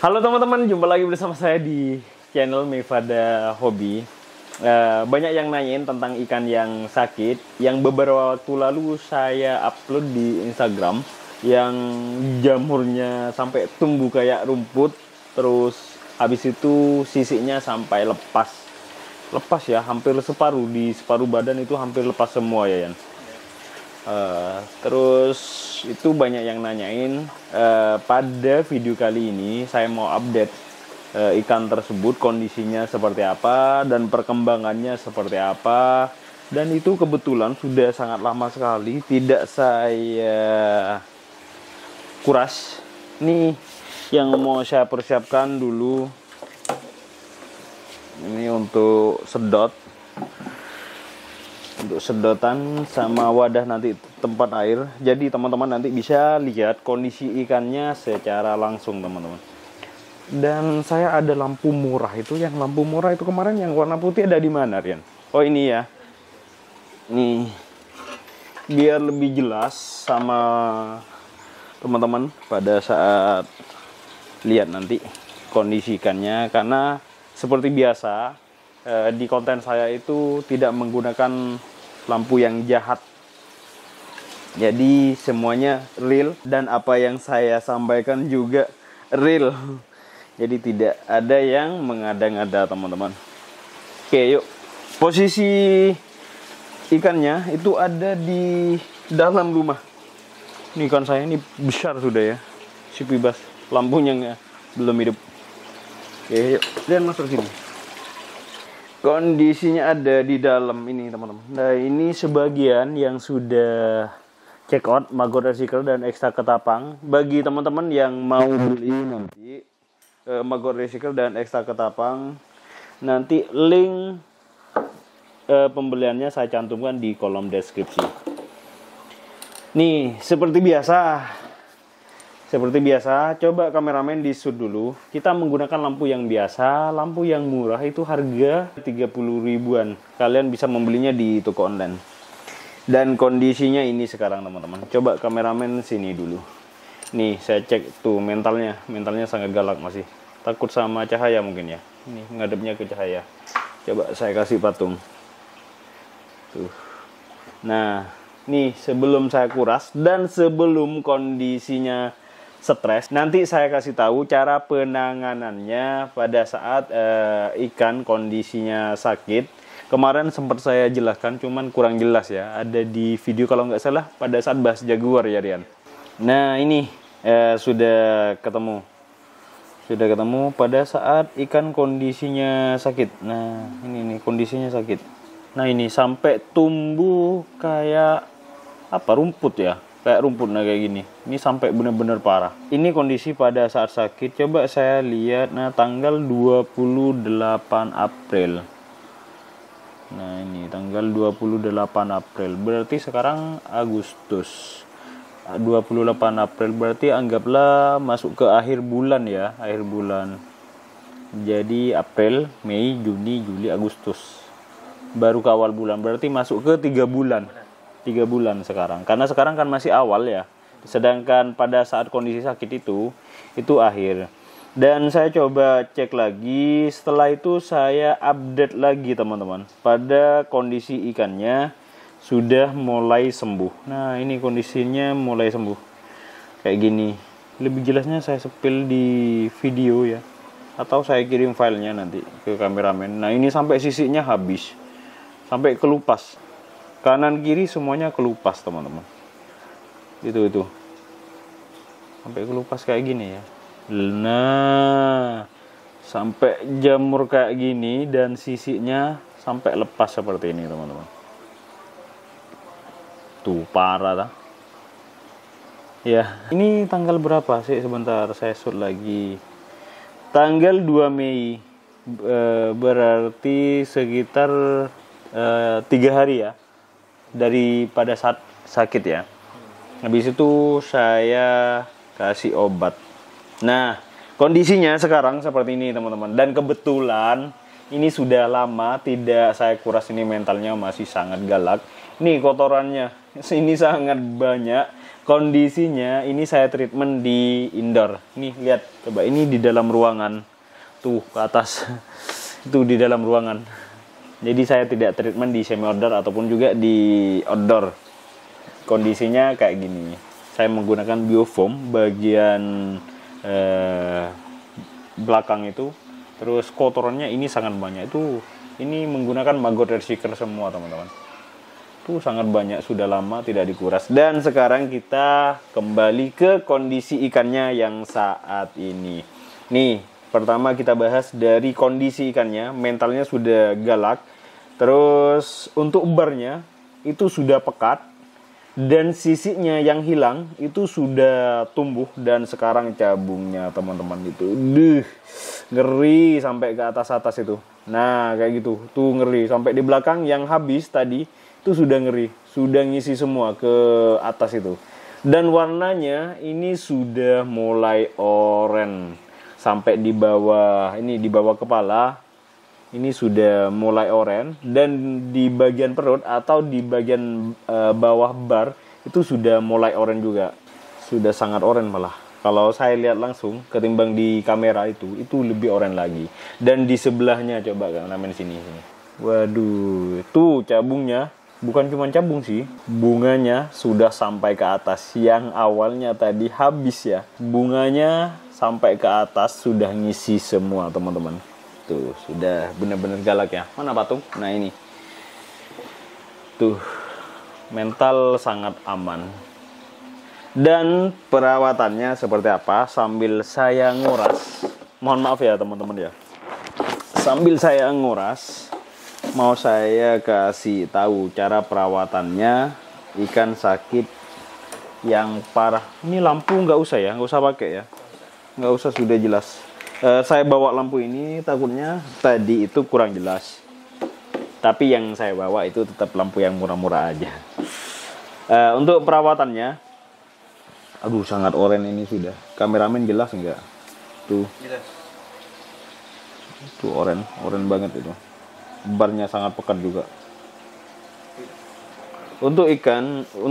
Halo teman-teman, jumpa lagi bersama saya di channel Mevada Hobi. Banyak yang nanyain tentang ikan yang sakit, yang beberapa waktu lalu saya upload di Instagram, yang jamurnya sampai tumbuh kayak rumput, terus habis itu sisiknya sampai lepas ya, hampir separuh, di separuh badan itu hampir lepas semua ya, Yan. Terus itu banyak yang nanyain. Pada video kali ini saya mau update ikan tersebut, kondisinya seperti apa dan perkembangannya seperti apa. Dan itu kebetulan sudah sangat lama sekali tidak saya kuras. Nih yang mau saya persiapkan dulu, ini untuk sedot, untuk sedotan sama wadah nanti tempat air. Jadi teman-teman nanti bisa lihat kondisi ikannya secara langsung teman-teman. Dan saya ada lampu murah itu, yang lampu murah itu kemarin yang warna putih ada di mana, Rian? Oh ini ya, nih biar lebih jelas sama teman-teman pada saat lihat nanti kondisi ikannya. Karena seperti biasa di konten saya itu tidak menggunakan lampu yang jahat, jadi semuanya real dan apa yang saya sampaikan juga real, jadi tidak ada yang mengada-ngada teman-teman. Oke, yuk, posisi ikannya itu ada di dalam rumah. Ini ikan saya ini besar sudah ya, si pibas, lampunya belum hidup. Oke, yuk, dan masuk sini. Kondisinya ada di dalam ini teman-teman. Nah ini sebagian yang sudah check out Maggot Recycle dan Ekstra Ketapang. Bagi teman-teman yang mau beli nanti Maggot Recycle dan Ekstra Ketapang, nanti link pembeliannya saya cantumkan di kolom deskripsi. Nih seperti biasa, coba kameramen di shoot dulu. Kita menggunakan lampu yang biasa, lampu yang murah itu harga 30 ribuan. Kalian bisa membelinya di toko online. Dan kondisinya ini sekarang teman-teman. Coba kameramen sini dulu. Nih, saya cek tuh mentalnya sangat galak masih. Takut sama cahaya mungkin ya. Ini ngadepnya ke cahaya. Coba saya kasih patung. Tuh. Nah, nih sebelum saya kuras dan sebelum kondisinya stres, nanti saya kasih tahu cara penanganannya pada saat ikan kondisinya sakit. Kemarin sempat saya jelaskan, cuman kurang jelas ya, ada di video kalau nggak salah pada saat bahas jaguar ya, Rian. Nah ini sudah ketemu pada saat ikan kondisinya sakit. Nah ini nih kondisinya sakit. Nah ini sampai tumbuh kayak apa, rumput ya, kayak rumput, nah kayak gini. Ini sampai bener-bener parah. Ini kondisi pada saat sakit. Coba saya lihat, nah tanggal 28 April. Nah ini tanggal 28 April. Berarti sekarang Agustus. 28 April berarti anggaplah masuk ke akhir bulan ya, akhir bulan. Jadi April, Mei, Juni, Juli, Agustus. Baru ke awal bulan, berarti masuk ke 3 bulan. 3 bulan sekarang, karena sekarang kan masih awal ya, sedangkan pada saat kondisi sakit itu akhir. Dan saya coba cek lagi, setelah itu saya update lagi teman-teman, pada kondisi ikannya sudah mulai sembuh. Nah ini kondisinya mulai sembuh kayak gini. Lebih jelasnya saya sepil di video ya, atau saya kirim filenya nanti ke kameramen. Nah ini sampai sisiknya habis, sampai kelupas, kanan kiri semuanya kelupas teman-teman. Itu sampai kelupas kayak gini ya. Nah sampai jamur kayak gini dan sisiknya sampai lepas seperti ini teman-teman. Tuh parah tak? Ya ini tanggal berapa sih, sebentar saya shoot lagi. Tanggal 2 Mei, berarti sekitar 3 hari ya dari pada saat sakit ya. Habis itu saya kasih obat. Nah kondisinya sekarang seperti ini teman-teman. Dan kebetulan ini sudah lama tidak saya kuras. Ini mentalnya masih sangat galak. Ini kotorannya ini sangat banyak. Kondisinya ini saya treatment di indoor. Nih lihat, coba ini di dalam ruangan. Tuh ke atas. Itu di dalam ruangan. Jadi saya tidak treatment di semi outdoor ataupun juga di outdoor. Kondisinya kayak gini. Saya menggunakan biofoam bagian belakang itu. Terus kotorannya ini sangat banyak. Itu ini menggunakan Maggot Recycle semua, teman-teman. Tuh sangat banyak, sudah lama tidak dikuras. Dan sekarang kita kembali ke kondisi ikannya yang saat ini. Nih, pertama kita bahas dari kondisi ikannya. Mentalnya sudah galak. Terus untuk ubarnya itu sudah pekat. Dan sisinya yang hilang itu sudah tumbuh. Dan sekarang cabungnya, teman-teman, itu ngeri sampai ke atas-atas itu. Nah, kayak gitu. Tuh ngeri. Sampai di belakang yang habis tadi itu sudah ngeri, sudah ngisi semua ke atas itu. Dan warnanya ini sudah mulai oranye sampai di bawah, ini di bawah kepala. Ini sudah mulai oranye dan di bagian perut atau di bagian bawah bar itu sudah mulai oranye juga. Sudah sangat oranye malah. Kalau saya lihat langsung ketimbang di kamera itu lebih oranye lagi. Dan di sebelahnya coba Kang Namen sini. Waduh, tuh cabungnya. Bukan cuma cabung sih, bunganya sudah sampai ke atas. Yang awalnya tadi habis ya, bunganya sampai ke atas sudah ngisi semua, teman-teman. Tuh, sudah benar-benar galak ya. Mana patung? Nah ini. Tuh, mental sangat aman. Dan perawatannya seperti apa? Sambil saya nguras. Mohon maaf ya, teman-teman ya. Sambil saya nguras, mau saya kasih tahu cara perawatannya ikan sakit yang parah. Ini lampu nggak usah ya, nggak usah pakai ya, nggak usah, sudah jelas. Saya bawa lampu ini, takutnya tadi itu kurang jelas, tapi yang saya bawa itu tetap lampu yang murah-murah aja. Untuk perawatannya, aduh sangat oranye ini sudah. Kameramen jelas nggak? Tuh, tuh oranye, oranye banget itu. Barnya sangat pekat juga. Untuk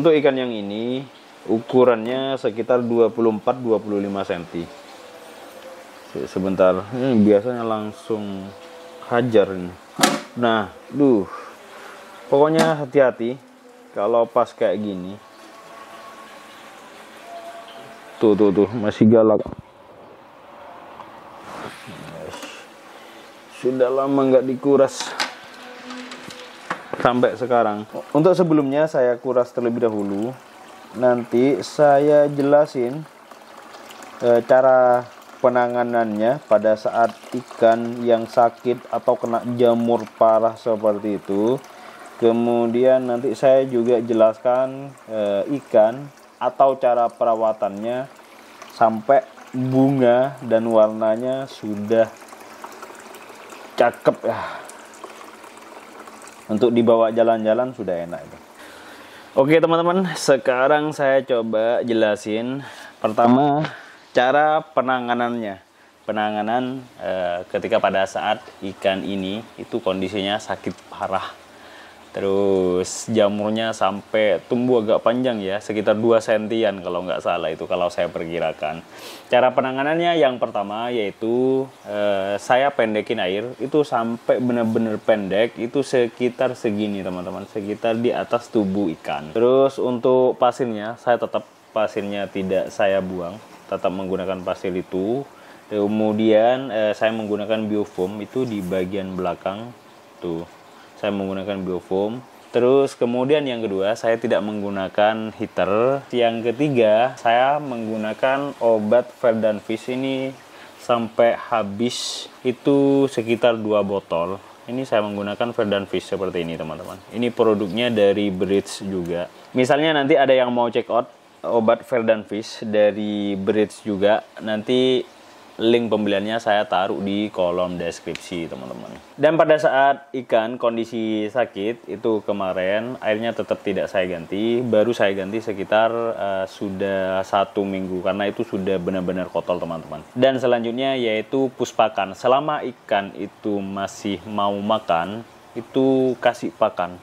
ikan yang ini ukurannya sekitar 24-25 cm. Sebentar, ini biasanya langsung hajar ini. Nah, duh. Pokoknya hati-hati kalau pas kayak gini. Tuh, masih galak. Sudah lama nggak dikuras sampai sekarang. Untuk sebelumnya saya kuras terlebih dahulu. Nanti saya jelasin cara penanganannya pada saat ikan yang sakit atau kena jamur parah seperti itu. Kemudian nanti saya juga jelaskan ikan atau cara perawatannya sampai bunga dan warnanya sudah cakep ya. Untuk dibawa jalan-jalan sudah enak itu. Oke teman-teman, sekarang saya coba jelasin pertama cara penanganannya. Penanganan ketika pada saat ikan ini itu kondisinya sakit parah. Terus jamurnya sampai tumbuh agak panjang ya, sekitar 2 sentian kalau nggak salah itu kalau saya perkirakan. Cara penanganannya yang pertama yaitu saya pendekin air itu sampai benar-benar pendek, itu sekitar segini teman-teman, sekitar di atas tubuh ikan. Terus untuk pasirnya, saya tetap pasirnya tidak saya buang, tetap menggunakan pasir itu. Kemudian saya menggunakan biofoam itu di bagian belakang tuh. Saya menggunakan biofoam. Terus kemudian yang kedua, saya tidak menggunakan heater. Yang ketiga, saya menggunakan obat Verdant Fish ini sampai habis itu sekitar 2 botol. Ini saya menggunakan Verdant Fish seperti ini teman-teman. Ini produknya dari Berritz juga. Misalnya nanti ada yang mau check out obat Verdant Fish dari Berritz juga, nanti link pembeliannya saya taruh di kolom deskripsi teman-teman. Dan pada saat ikan kondisi sakit itu kemarin, airnya tetap tidak saya ganti. Baru saya ganti sekitar sudah 1 minggu, karena itu sudah benar-benar kotor teman-teman. Dan selanjutnya yaitu puspakan. Selama ikan itu masih mau makan, itu kasih pakan.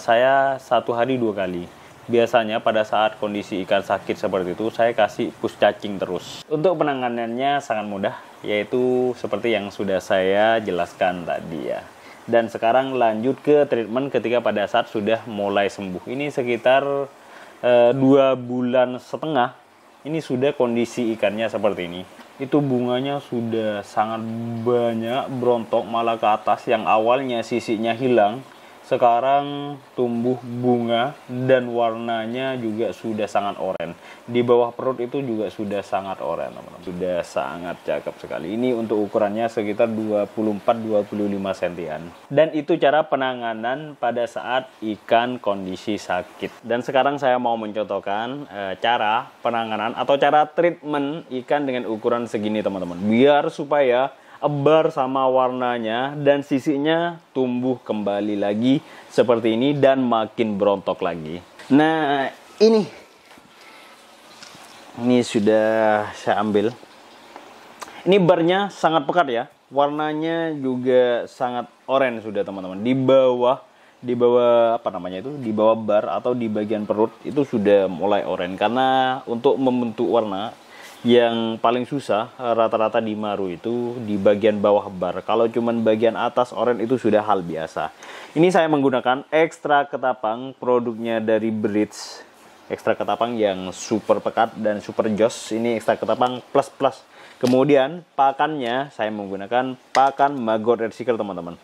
Saya 1 hari 2 kali. Biasanya pada saat kondisi ikan sakit seperti itu, saya kasih push cacing terus. Untuk penanganannya sangat mudah, yaitu seperti yang sudah saya jelaskan tadi ya. Dan sekarang lanjut ke treatment ketika pada saat sudah mulai sembuh. Ini sekitar 2,5 bulan. Ini sudah kondisi ikannya seperti ini. Itu bunganya sudah sangat banyak, berontok malah ke atas. Yang awalnya sisinya hilang, sekarang tumbuh bunga dan warnanya juga sudah sangat oranye. Di bawah perut itu juga sudah sangat oranye, teman-teman. Sudah sangat cakep sekali. Ini untuk ukurannya sekitar 24-25 sentian. Dan itu cara penanganan pada saat ikan kondisi sakit. Dan sekarang saya mau mencontohkan cara penanganan atau cara treatment ikan dengan ukuran segini, teman-teman. Biar supaya ebar sama warnanya dan sisinya tumbuh kembali lagi seperti ini dan makin berontok lagi. Nah, ini sudah saya ambil. Ini barnya sangat pekat ya. Warnanya juga sangat oranye sudah, teman-teman. Di bawah apa namanya itu? Di bawah bar atau di bagian perut itu sudah mulai oranye karena untuk membentuk warna yang paling susah rata-rata di maru itu di bagian bawah bar. Kalau cuman bagian atas oranye itu sudah hal biasa. Ini saya menggunakan Ekstra Ketapang, produknya dari Berritz. Ekstra Ketapang yang super pekat dan super jos. Ini Ekstra Ketapang plus. Kemudian pakannya saya menggunakan pakan Maggot Recycle, teman-teman.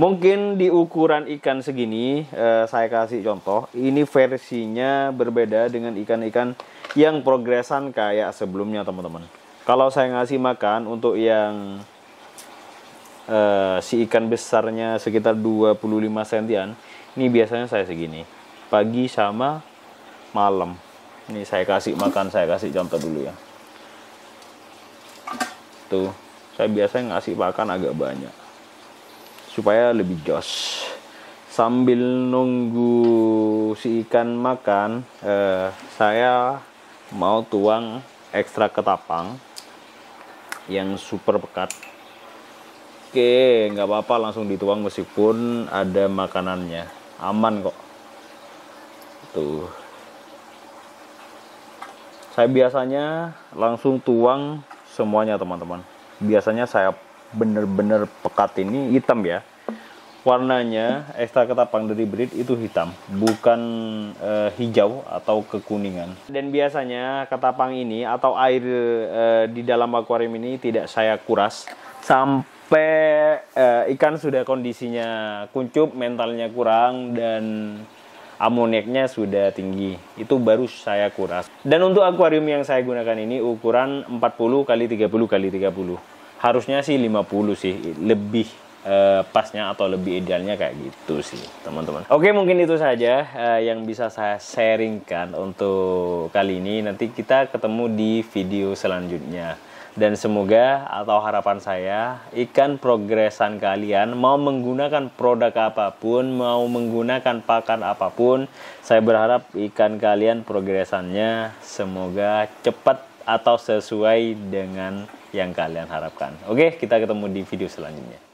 Mungkin di ukuran ikan segini saya kasih contoh. Ini versinya berbeda dengan ikan-ikan yang progresan kayak sebelumnya, teman-teman. Kalau saya ngasih makan untuk yang si ikan besarnya sekitar 25 sentian, ini biasanya saya segini, pagi sama malam. Ini saya kasih makan, saya kasih contoh dulu ya. Tuh, saya biasanya ngasih makan agak banyak supaya lebih jos. Sambil nunggu si ikan makan, saya mau tuang Ekstra Ketapang yang super pekat. Oke, nggak apa-apa, langsung dituang meskipun ada makanannya, aman kok. Tuh, saya biasanya langsung tuang semuanya, teman-teman. Biasanya saya bener-bener pekat. Ini hitam ya warnanya. Ekstra Ketapang dari Berritz itu hitam, bukan hijau atau kekuningan. Dan biasanya ketapang ini atau air di dalam akuarium ini tidak saya kuras sampai ikan sudah kondisinya kuncup, mentalnya kurang, dan amoniaknya sudah tinggi. Itu baru saya kuras. Dan untuk akuarium yang saya gunakan ini ukuran 40 x 30 x 30. Harusnya sih 50 sih, lebih pasnya atau lebih idealnya kayak gitu sih, teman-teman. Oke, mungkin itu saja yang bisa saya sharingkan untuk kali ini. Nanti kita ketemu di video selanjutnya. Dan semoga atau harapan saya, ikan progresan kalian mau menggunakan produk apapun, mau menggunakan pakan apapun, saya berharap ikan kalian progresannya semoga cepat atau sesuai dengan yang kalian harapkan. Oke, kita ketemu di video selanjutnya.